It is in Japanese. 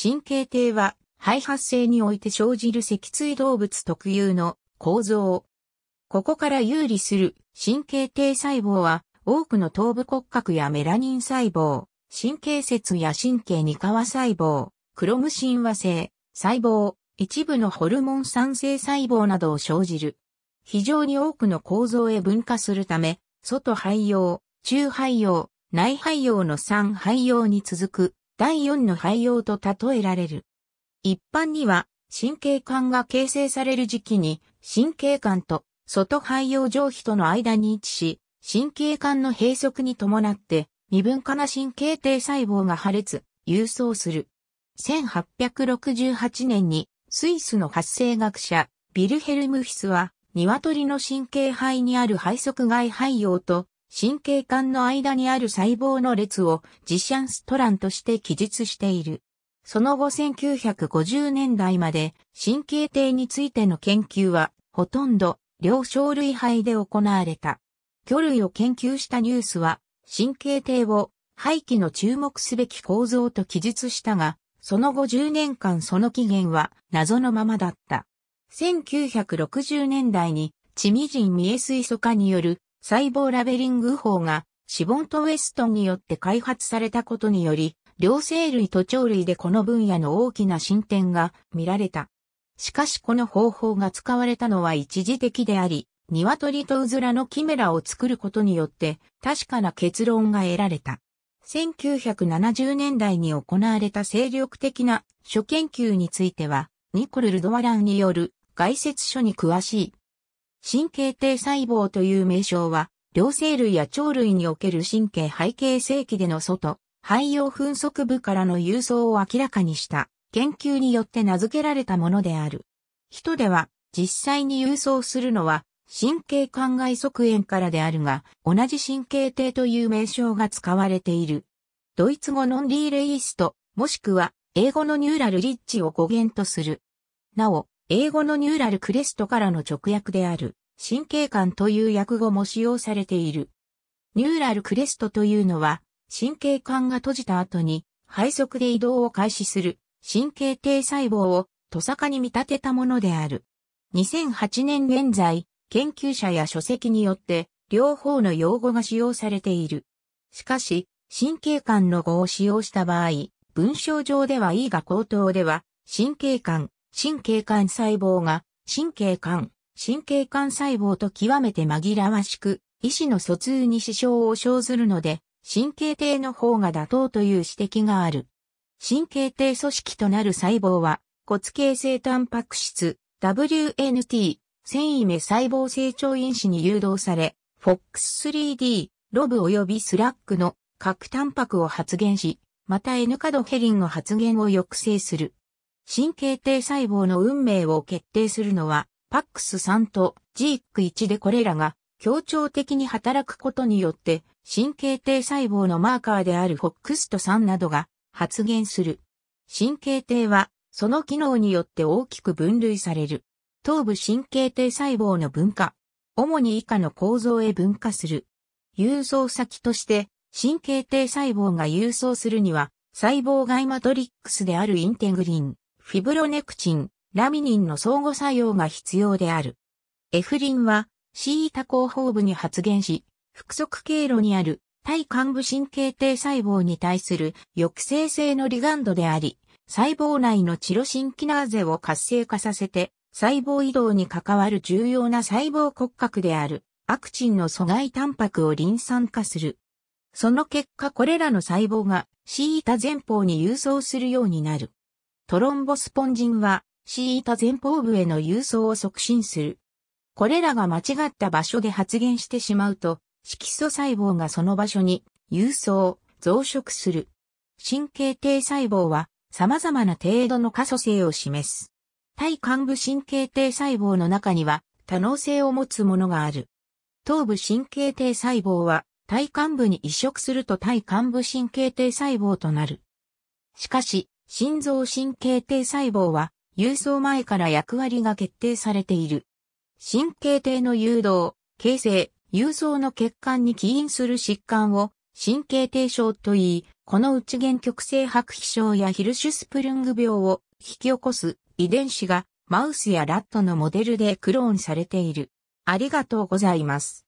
神経堤は肺発生において生じる脊椎動物特有の構造。ここから遊離する神経堤細胞は多くの頭部骨格やメラニン細胞、神経節や神経二価和細胞、クロム親和性細胞、一部のホルモン産生細胞などを生じる。非常に多くの構造へ分化するため、外肺葉、中肺葉、内肺葉の3肺葉に続く第4の肺葉と例えられる。一般には神経管が形成される時期に神経管と外肺葉上皮との間に位置し、神経管の閉塞に伴って未分化な神経堤細胞が破裂、遊走する。1868年にスイスの発生学者ヴィルヘルム・フィスは鶏の神経肺にある肺側外肺葉と神経管の間にある細胞の列をジシャンストランとして記述している。その後1950年代まで神経堤についての研究はほとんど両生類肺で行われた。魚類を研究したニュースは神経堤を肺気の注目すべき構造と記述したが、その後10年間その起源は謎のままだった。1960年代にチミジンミエ水素化による細胞ラベリング法がシボンとウェストンによって開発されたことにより、両生類と鳥類でこの分野の大きな進展が見られた。しかしこの方法が使われたのは一時的であり、鶏とうずらのキメラを作ることによって確かな結論が得られた。1970年代に行われた精力的な諸研究については、ニコル・ルドワランによる概説書に詳しい。神経堤細胞という名称は、両生類や鳥類における神経肺形成期での外、肺葉分側部からの遊走を明らかにした研究によって名付けられたものである。人では実際に遊走するのは神経管外側縁からであるが、同じ神経堤という名称が使われている。ドイツ語のNeuralleiste、もしくは英語のNeuralleisteを語源とする。なお、英語のニューラルクレストからの直訳である神経管という訳語も使用されている。ニューラルクレストというのは神経管が閉じた後に肺側で移動を開始する神経堤細胞をトサカに見立てたものである。2008年現在、研究者や書籍によって両方の用語が使用されている。しかし、神経管の語を使用した場合、文章上では良いが口頭では神経管、神経管細胞が神経管、神経管細胞と極めて紛らわしく、意思の疎通に支障を生ずるので、神経堤の方が妥当という指摘がある。神経堤組織となる細胞は、骨形成タンパク質 WNT、繊維目細胞成長因子に誘導され、Foxd3、ロブ及びSLACKの核タンパクを発現し、また N カドヘリンの発現を抑制する。神経堤細胞の運命を決定するのは、Pax3 と Zic1 でこれらが協調的に働くことによって、神経堤細胞のマーカーである Foxd3 などが発現する。神経堤は、その機能によって大きく分類される。頭部神経堤細胞の分化。主に以下の構造へ分化する。遊走先として、神経堤細胞が遊走するには、細胞外マトリックスであるインテグリン。フィブロネクチン、ラミニンの相互作用が必要である。エフリンは、θ後方部に発現し、腹側経路にある対患部神経堤細胞に対する抑制性のリガンドであり、細胞内のチロシンキナーゼを活性化させて、細胞移動に関わる重要な細胞骨格である、アクチンの阻害タンパクをリン酸化する。その結果これらの細胞がθ前方に遊走するようになる。トロンボスポンジンは、θ前方部への遊走を促進する。これらが間違った場所で発現してしまうと、色素細胞がその場所に遊走、増殖する。神経堤細胞は、様々な程度の可塑性を示す。対患部神経堤細胞の中には、多能性を持つものがある。頭部神経堤細胞は、対患部に移植すると対患部神経堤細胞となる。しかし、心臓神経堤細胞は、遊走前から役割が決定されている。神経堤の誘導、形成、遊走の欠陥に起因する疾患を神経低症といい、この内限局性白皮症やヒルシュスプルング病を引き起こす遺伝子がマウスやラットのモデルでクローンされている。ありがとうございます。